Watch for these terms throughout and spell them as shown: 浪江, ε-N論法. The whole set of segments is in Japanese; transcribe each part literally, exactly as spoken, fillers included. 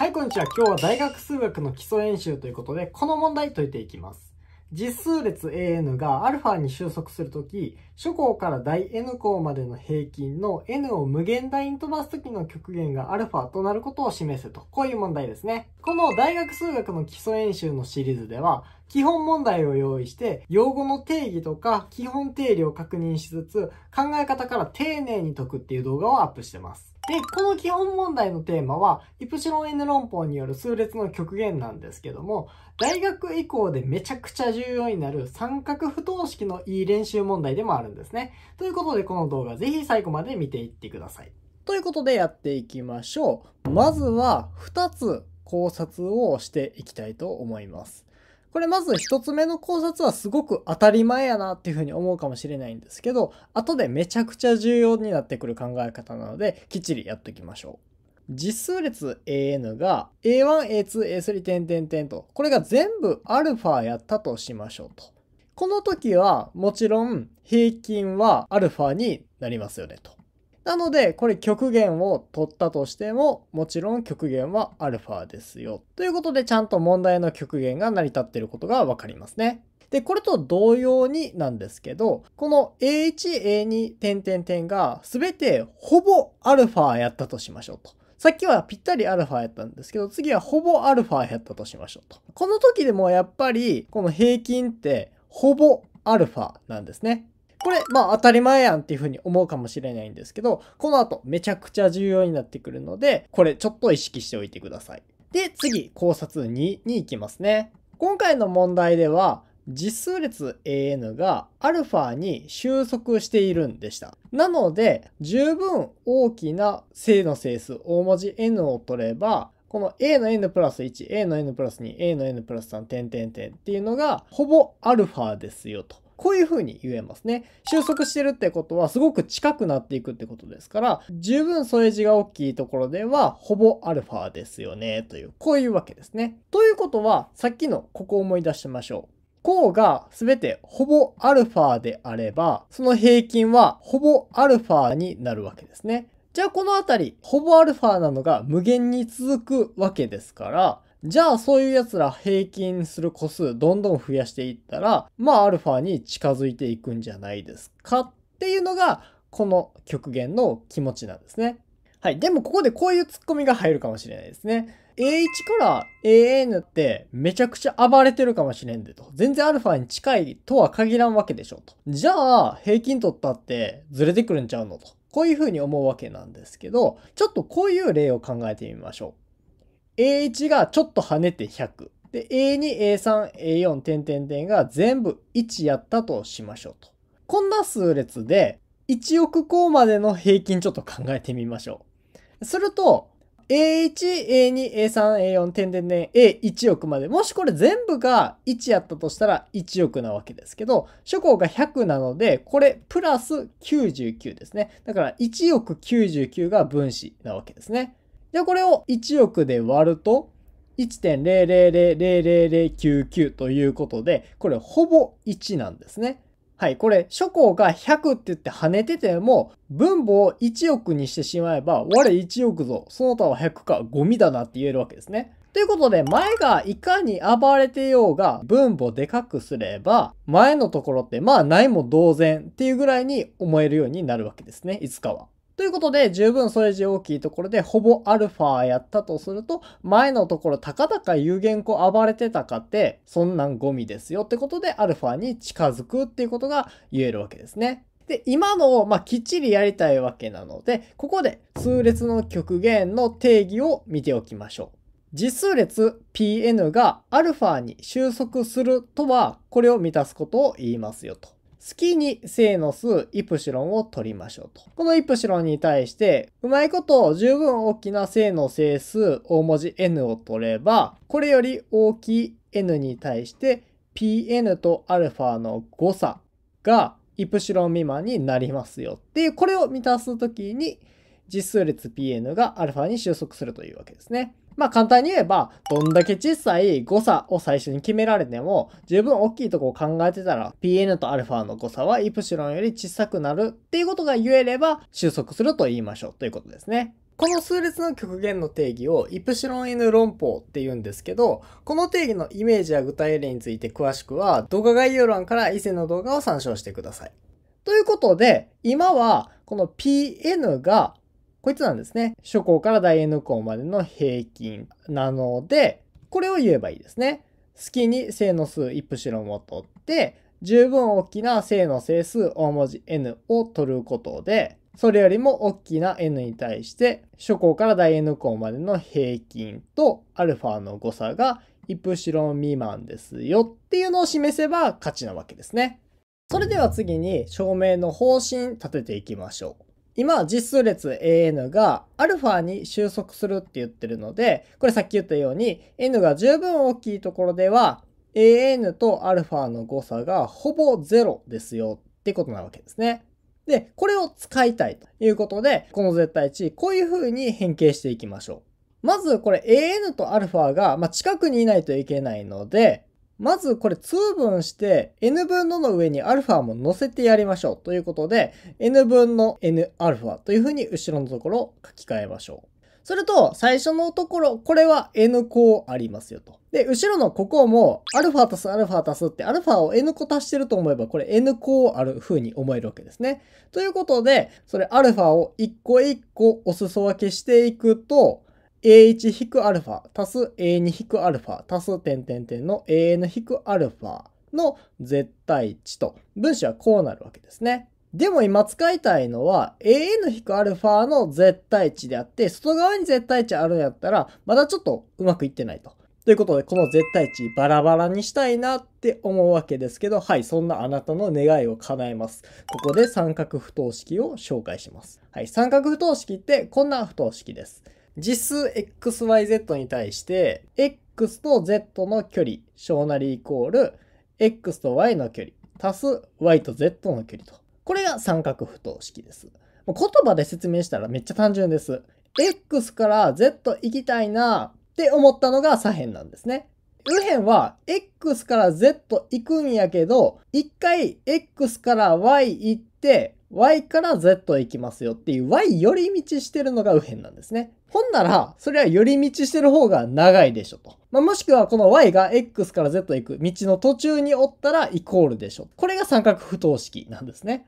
はい、こんにちは。今日は大学数学の基礎演習ということで、この問題解いていきます。実数列 エーエヌ が α に収束するとき、初項から大 エヌ 項までの平均の エヌ を無限大に飛ばすときの極限が α となることを示せと、こういう問題ですね。この大学数学の基礎演習のシリーズでは、基本問題を用意して、用語の定義とか基本定理を確認しつつ、考え方から丁寧に解くっていう動画をアップしてます。で、この基本問題のテーマは、イプシロン エヌ 論法による数列の極限なんですけども、大学以降でめちゃくちゃ重要になる三角不等式のいい練習問題でもあるんですね。ということで、この動画ぜひ最後まで見ていってください。ということでやっていきましょう。まずはふたつ考察をしていきたいと思います。これまず一つ目の考察はすごく当たり前やなっていうふうに思うかもしれないんですけど、後でめちゃくちゃ重要になってくる考え方なので、きっちりやっていきましょう。実数列 エーエヌ が エーワン、エーツー、エースリー 点々点と、これが全部 α やったとしましょうと。この時はもちろん平均は α になりますよねと。なので、これ極限を取ったとしても、もちろん極限は α ですよ。ということで、ちゃんと問題の極限が成り立っていることがわかりますね。で、これと同様になんですけど、この エーワン、エーツー 点々点が全てほぼ α やったとしましょうと。さっきはぴったり α やったんですけど、次はほぼ α やったとしましょうと。この時でもやっぱり、この平均ってほぼ α なんですね。これ、まあ当たり前やんっていうふうに思うかもしれないんですけど、この後めちゃくちゃ重要になってくるので、これちょっと意識しておいてください。で、次、考察にに行きますね。今回の問題では、実数列 エーエヌ が α に収束しているんでした。なので、十分大きな正の整数、大文字 n を取れば、この a の n プラスいち、a の n プラスに、a の n プラスさん、点々点っていうのが、ほぼ α ですよと。こういう風に言えますね。収束してるってことはすごく近くなっていくってことですから、十分添え字が大きいところではほぼ α ですよね、という、こういうわけですね。ということは、さっきのここを思い出しましょう。項が全てほぼ α であれば、その平均はほぼ α になるわけですね。じゃあこのあたり、ほぼ α なのが無限に続くわけですから、じゃあそういうやつら平均する個数どんどん増やしていったら、まあ α に近づいていくんじゃないですかっていうのがこの極限の気持ちなんですね。はい。でもここでこういうツッコミが入るかもしれないですね。エーワン から エーエヌ ってめちゃくちゃ暴れてるかもしれんでと。全然 α に近いとは限らんわけでしょと。じゃあ平均取ったってずれてくるんちゃうのと。こういうふうに思うわけなんですけど、ちょっとこういう例を考えてみましょう。エーワン がちょっと跳ねてひゃく。で、エーツー、エースリー、エーフォー、点々点が全部いちやったとしましょうと。こんな数列でいちおく項までの平均ちょっと考えてみましょう。すると、エーワン、エーツー、エースリー、エーフォー、点々点、エーいちおくまで。もしこれ全部がいちやったとしたらいちおくなわけですけど、初項がひゃくなので、これプラスきゅうじゅうきゅうですね。だからいちおくきゅうじゅうきゅうが分子なわけですね。じゃあこれをいちおくで割ると いちてんゼロゼロゼロゼロゼロゼロきゅうきゅう ということで、これほぼいちなんですね。はい、これ初項がひゃくって言って跳ねてても、分母をいちおくにしてしまえば、我いちおくぞ、その他はひゃくか、ゴミだなって言えるわけですね。ということで、前がいかに暴れてようが分母でかくすれば、前のところってまあないも同然っていうぐらいに思えるようになるわけですね、いつかは。ということで、十分添え字大きいところで、ほぼ α やったとすると、前のところ、たかだか有限個暴れてたかって、そんなんゴミですよってことで、α に近づくっていうことが言えるわけですね。で、今のを、まあ、きっちりやりたいわけなので、ここで数列の極限の定義を見ておきましょう。実数列 ピーエヌ が α に収束するとは、これを満たすことを言いますよと。好きに正の数イプシロンを取りましょうと。このイプシロンに対して、うまいことを十分大きな正の整数大文字 n を取れば、これより大きい n に対して ピーエヌ と α の誤差がイプシロン未満になりますよっていう、これを満たすときに実数列 ピーエヌ が α に収束するというわけですね。まあ簡単に言えば、どんだけ小さい誤差を最初に決められても、十分大きいとこを考えてたら、ピーエヌ と α の誤差はイプシロンより小さくなるっていうことが言えれば、収束すると言いましょうということですね。この数列の極限の定義をイプシロン N 論法って言うんですけど、この定義のイメージや具体例について詳しくは動画概要欄から以前の動画を参照してください。ということで、今はこの ピーエヌ がこいつなんですね。初項から大 N 項までの平均なので、これを言えばいいですね。好きに正の数イプシロンを取って、十分大きな正の整数大文字 N を取ることで、それよりも大きな N に対して、初項から大 N 項までの平均と α の誤差がイプシロン未満ですよっていうのを示せば勝ちなわけですね。それでは次に証明の方針立てていきましょう。今、実数列 エーエヌ が α に収束するって言ってるので、これさっき言ったように N が十分大きいところでは エーエヌ と α の誤差がほぼゼロですよってことなわけですね。で、これを使いたいということで、この絶対値、こういう風に変形していきましょう。まずこれ エーエヌ と α が、まあ、近くにいないといけないので、まずこれ通分して エヌぶんのの上に α も乗せてやりましょうということで エヌぶんの エヌアルファ という風に後ろのところを書き換えましょう。それと最初のところ、これは N 項ありますよと。で、後ろのここも α 足す α 足すって α を N 個足してると思えばこれ N 項ある風に思えるわけですね。ということで、それ α を一個一個お裾分けしていくとエーいち-α 足す エーに-α 足す点点点の エーエヌ-α の絶対値と分子はこうなるわけですね。でも今使いたいのは エーエヌ-α の絶対値であって、外側に絶対値あるんやったらまだちょっとうまくいってないと。ということで、この絶対値バラバラにしたいなって思うわけですけど、はい、そんなあなたの願いを叶えます。ここで三角不等式を紹介します。はい、三角不等式ってこんな不等式です。実数 xyz に対して x と z の距離小なりイコール x と y の距離足す y と z の距離と。これが三角不等式です。言葉で説明したらめっちゃ単純です。x から z 行きたいなって思ったのが左辺なんですね。右辺は x から z 行くんやけど、一回 x から y 行って、y から z 行きますよっていう y 寄り道してるのが右辺なんですね。ほんなら、それは寄り道してる方が長いでしょと。まあ、もしくはこの y が x から z 行く道の途中におったらイコールでしょ。これが三角不等式なんですね。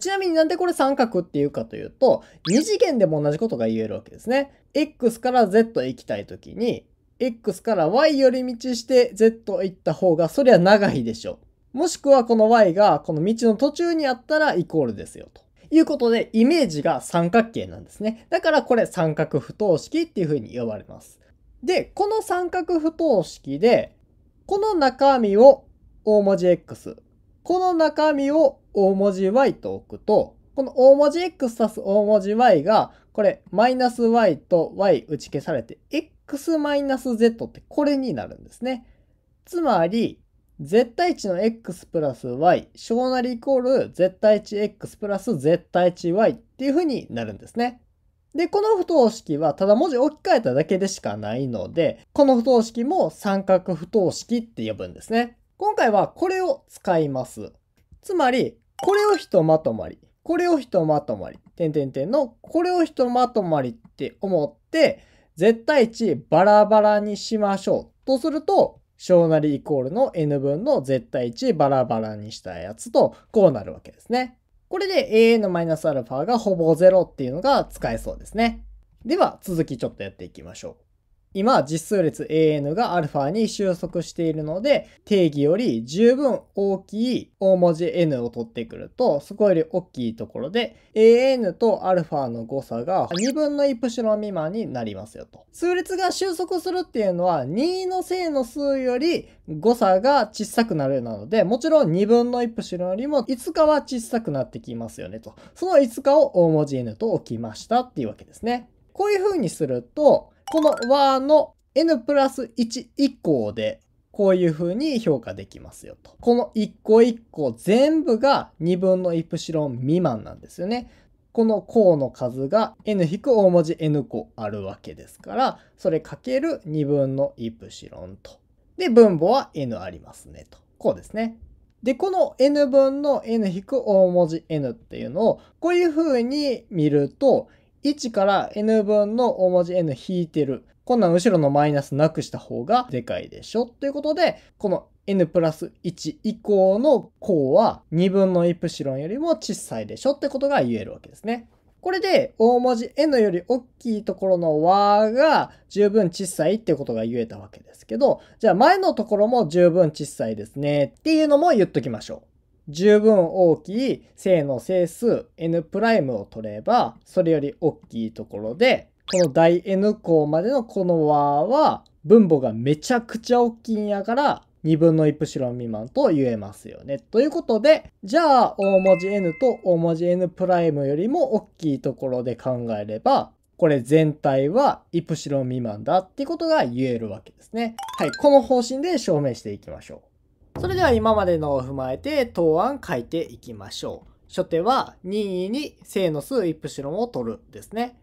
ちなみになんでこれ三角っていうかというと、二次元でも同じことが言えるわけですね。x から z 行きたいときに、x から y 寄り道して z 行った方がそれは長いでしょ。もしくはこの y がこの道の途中にあったらイコールですよと。いうことで、イメージが三角形なんですね。だからこれ三角不等式っていう風に呼ばれます。で、この三角不等式で、この中身を大文字 x、この中身を大文字 y と置くと、この大文字 x 足す大文字 y が、これマイナス y と y 打ち消されて、x マイナス z ってこれになるんですね。つまり、絶対値の x プラス y 小なりイコール絶対値 x プラス絶対値 y っていう風になるんですね。で、この不等式はただ文字置き換えただけでしかないので、この不等式も三角不等式って呼ぶんですね。今回はこれを使います。つまり、これをひとまとまり、これをひとまとまり、点点点のこれをひとまとまりって思って、絶対値バラバラにしましょうとすると、小なりイコールの エヌぶんの絶対値バラバラにしたやつとこうなるわけですね。これで エーエヌ-α がほぼゼロっていうのが使えそうですね。では続きちょっとやっていきましょう。今実数列 エーエヌ が α に収束しているので、定義より十分大きい大文字 N を取ってくると、そこより大きいところで エーエヌ と α の誤差がにぶんのイプシロン未満になりますよと。数列が収束するっていうのはにの正の数より誤差が小さくなるようなので、もちろんにぶんのイプシロンよりもいつかは小さくなってきますよねと。そのいつかを大文字 N と置きましたっていうわけですね。こういう風にすると、この和の n プラスいち以降でこういう風に評価できますよと。この一個一個全部がにぶんのイプシロン未満なんですよね。この項の数が n 引く大文字 n 個あるわけですから、それかけるにぶんのイプシロンと。で、分母は n ありますねと。こうですね。で、この n 分の n 引く大文字 n っていうのをこういう風に見ると、いちから エヌぶんの大文字 エヌ 引いてる。こんなん後ろのマイナスなくした方がでかいでしょということで、この n プラスいち以降の項はにぶんのイプシロンよりも小さいでしょってことが言えるわけですね。これで大文字 n より大きいところの和が十分小さいってことが言えたわけですけど、じゃあ前のところも十分小さいですねっていうのも言っときましょう。十分大きい正の整数 n' を取れば、それより大きいところで、この大 n 項までのこの和は分母がめちゃくちゃ大きいんやからにぶんのイプシロン未満と言えますよね。ということで、じゃあ大文字 n と大文字 n' よりも大きいところで考えれば、これ全体はイプシロン未満だってことが言えるわけですね。はい、この方針で証明していきましょう。それでは今までのを踏まえて答案書いていきましょう。初手は任意に正の数イプシロンを取るですね。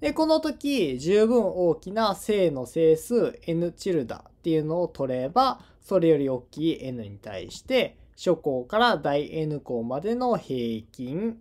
で、この時十分大きな正の整数 n チルダっていうのを取れば、それより大きい n に対して初項から大 n 項までの平均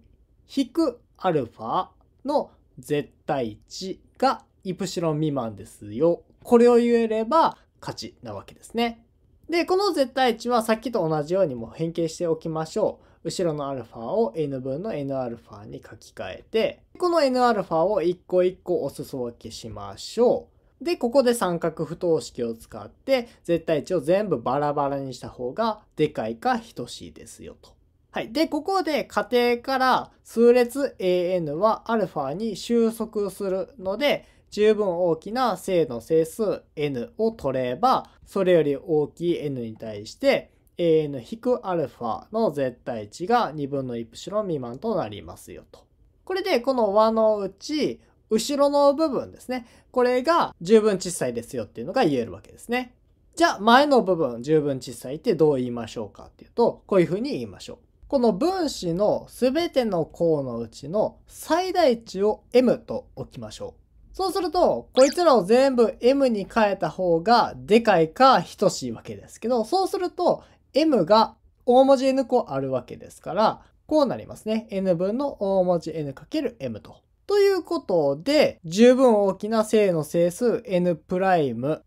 引くアルファの絶対値がイプシロン未満ですよ。これを言えれば勝ちなわけですね。で、この絶対値はさっきと同じようにもう変形しておきましょう。後ろの α を エヌぶんの エヌアルファ に書き換えて、この エヌアルファ を一個一個お裾分けしましょう。で、ここで三角不等式を使って絶対値を全部バラバラにした方がでかいか等しいですよと。はい。で、ここで仮定から数列 an は α に収束するので、十分大きな正の整数 n を取れば、それより大きい n に対して an-α の絶対値がにぶんのイプシロン未満となりますよと。これでこの和のうち、後ろの部分ですね。これが十分小さいですよっていうのが言えるわけですね。じゃあ前の部分、十分小さいってどう言いましょうかっていうと、こういうふうに言いましょう。この分子のすべての項のうちの最大値を m と置きましょう。そうすると、こいつらを全部 m に変えた方がでかいか等しいわけですけど、そうすると m が大文字 n 個あるわけですから、こうなりますね。エヌぶんの大文字 エヌ×エム と。ということで、十分大きな正の整数 n'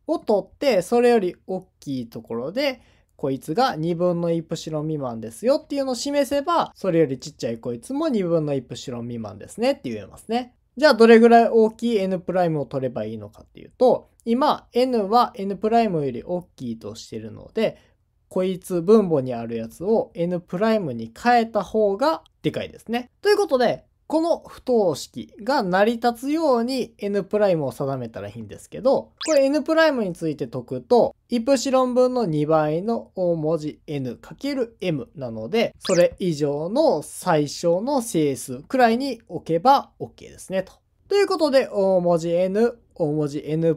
を取って、それより大きいところで、こいつがにぶんのイプシロン未満ですよっていうのを示せば、それよりちっちゃいこいつもにぶんのイプシロン未満ですねって言えますね。じゃあどれぐらい大きい n' を取ればいいのかっていうと、今 n は n' より大きいとしてるので、こいつ分母にあるやつを n' に変えた方がでかいですね。ということで、この不等式が成り立つように n' を定めたらいいんですけど、これ n' について解くと、イプシロン分のにばいの大文字 エヌ×エム なので、それ以上の最小の整数くらいに置けば OK ですねと。ということで、大文字 n、大文字 n'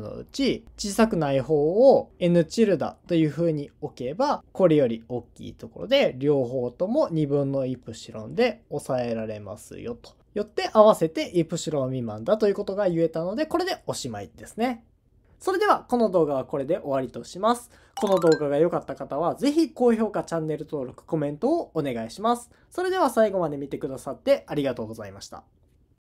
のうち、小さくない方を n チルダという風に置けば、これより大きいところで、両方ともにぶんのイプシロンで抑えられますよと。よって合わせてイプシロン未満だということが言えたので、これでおしまいですね。それでは、この動画はこれで終わりとします。この動画が良かった方は、ぜひ高評価、チャンネル登録、コメントをお願いします。それでは最後まで見てくださってありがとうございました。